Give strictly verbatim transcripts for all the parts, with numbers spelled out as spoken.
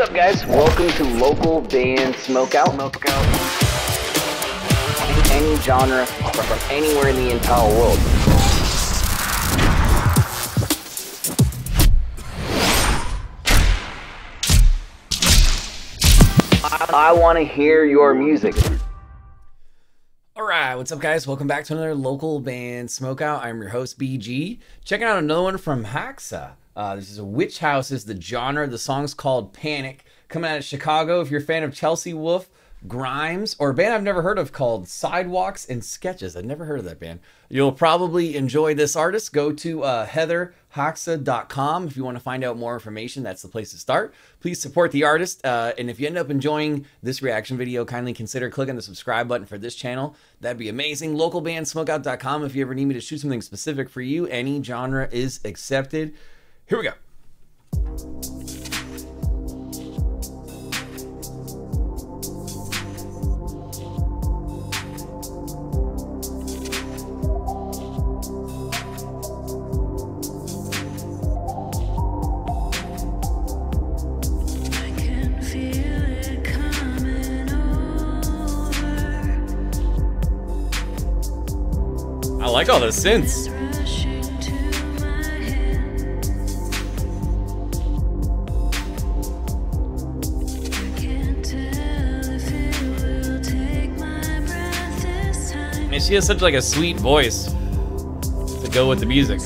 What's up, guys? Welcome to Local Band Smokeout. Smokeout. Any genre from anywhere in the entire world. I, I want to hear your music. Alright, what's up, guys? Welcome back to another Local Band Smokeout. I'm your host, B G. Checking out another one from HäXa. Uh, this is a witch house, is the genre. The song's called Panic. Coming out of Chicago. If you're a fan of Chelsea Wolfe, Grimes, or a band I've never heard of called Sidewalks and Sketches. I've never heard of that band. You'll probably enjoy this artist. Go to uh, heather haxa dot com if you want to find out more information. That's the place to start. Please support the artist. Uh, and if you end up enjoying this reaction video, kindly consider clicking the subscribe button for this channel. That'd be amazing. local band smokeout dot com if you ever need me to shoot something specific for you. Any genre is accepted. Here we go. I like all those synths. She has such like a sweet voice to go with the music.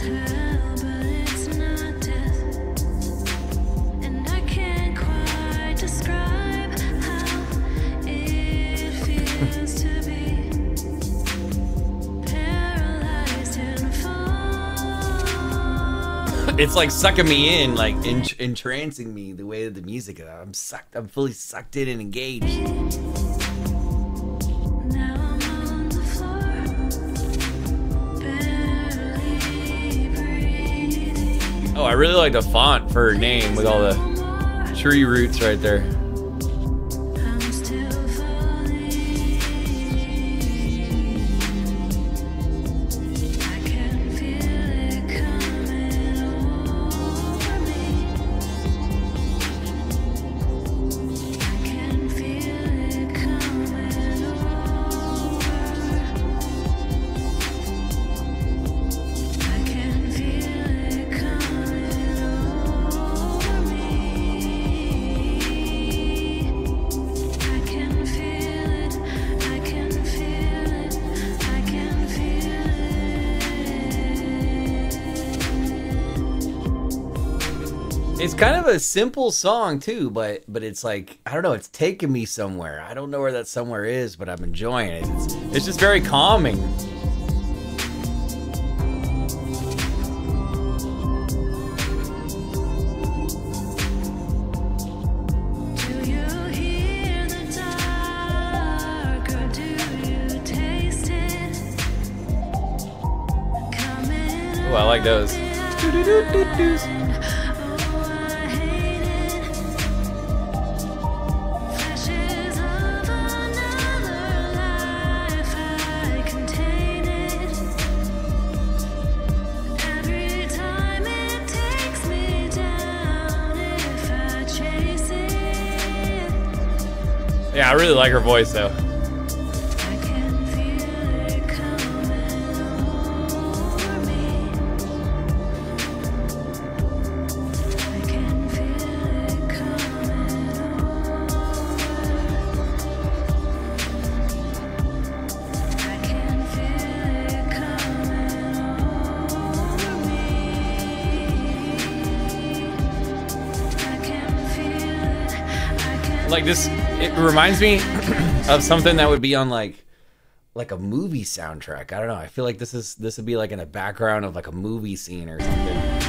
It's like sucking me in, like ent entrancing me the way that the music is. I'm sucked. I'm fully sucked in and engaged. Oh, I really like the font for her name with all the tree roots right there. It's kind of a simple song too, but but it's like, I don't know, it's taking me somewhere. I don't know where that somewhere is, but I'm enjoying it. It's, it's just very calming. Oh, I like those. Yeah, I really like her voice though. I can feel it coming over me. I can feel it coming. I can feel it coming over me. I can feel it. Like this. It reminds me of something that would be on like like a movie soundtrack. I don't know. I feel like this is this would be like in the background of like a movie scene or something.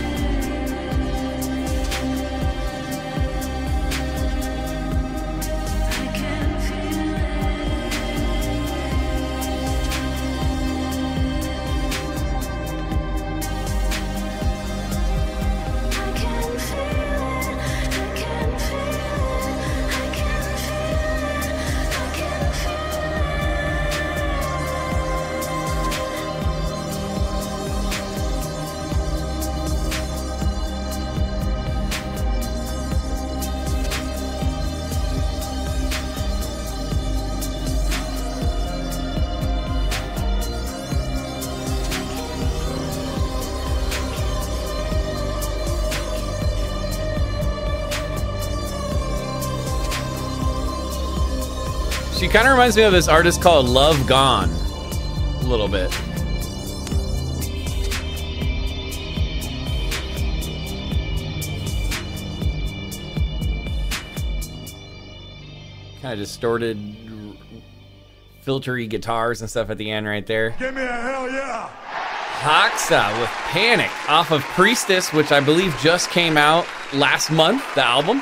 She kind of reminds me of this artist called Love Gone, a little bit. Kind of distorted, filtery guitars and stuff at the end right there. Give me a hell yeah! HäXa with Panic off of Priestess, which I believe just came out last month, the album.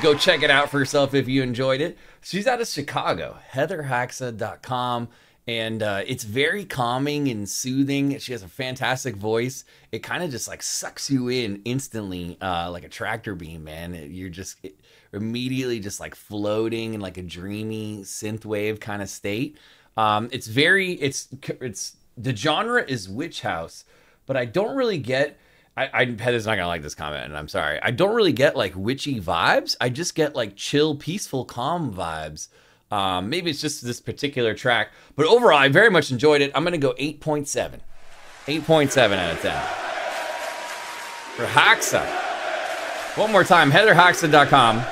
Go check it out for yourself if you enjoyed it. She's out of Chicago, heather haxa dot com, and uh, it's very calming and soothing. She has a fantastic voice. It kind of just like sucks you in instantly, uh, like a tractor beam, man. It, you're just it, immediately just like floating in like a dreamy synthwave kind of state. Um, it's very, it's, it's, the genre is witch house, but I don't really get, I, I, Heather's not gonna like this comment, and I'm sorry. I don't really get like witchy vibes. I just get like chill, peaceful, calm vibes. Um, maybe it's just this particular track, but overall, I very much enjoyed it. I'm gonna go eight point seven. eight point seven out of ten. For HäXa. One more time, heather haxa dot com.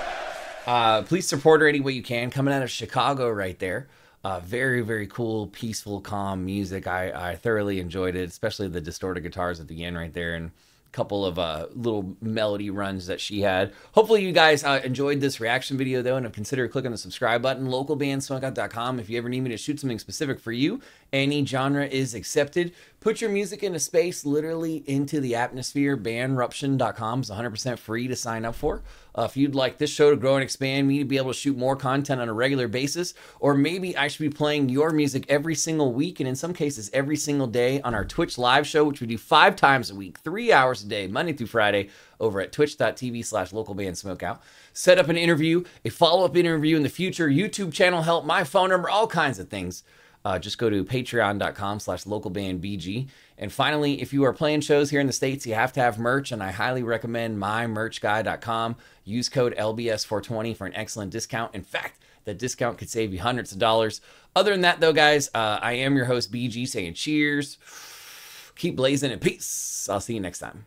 Uh, please support her any way you can. Coming out of Chicago right there. Uh, very, very cool, peaceful, calm music. I, I thoroughly enjoyed it, especially the distorted guitars at the end right there and a couple of uh, little melody runs that she had. Hopefully you guys uh, enjoyed this reaction video, though, and have considered clicking the subscribe button, local bands moke out dot com. If you ever need me to shoot something specific for you, any genre is accepted. Put your music into space, literally into the atmosphere. band ruption dot com is one hundred percent free to sign up for. Uh, if you'd like this show to grow and expand, me to be able to shoot more content on a regular basis, or maybe I should be playing your music every single week, and in some cases every single day on our Twitch live show, which we do five times a week, three hours a day, Monday through Friday, over at twitch dot t v slash local band smoke out. Set up an interview, a follow-up interview in the future, YouTube channel help, my phone number, all kinds of things. Uh, just go to patreon dot com slash local band b g. And finally, if you are playing shows here in the States, you have to have merch, and I highly recommend my merch guy dot com. Use code L B S four twenty for an excellent discount. In fact, that discount could save you hundreds of dollars. Other than that, though, guys, uh, I am your host, B G, saying cheers. Keep blazing and peace. I'll see you next time.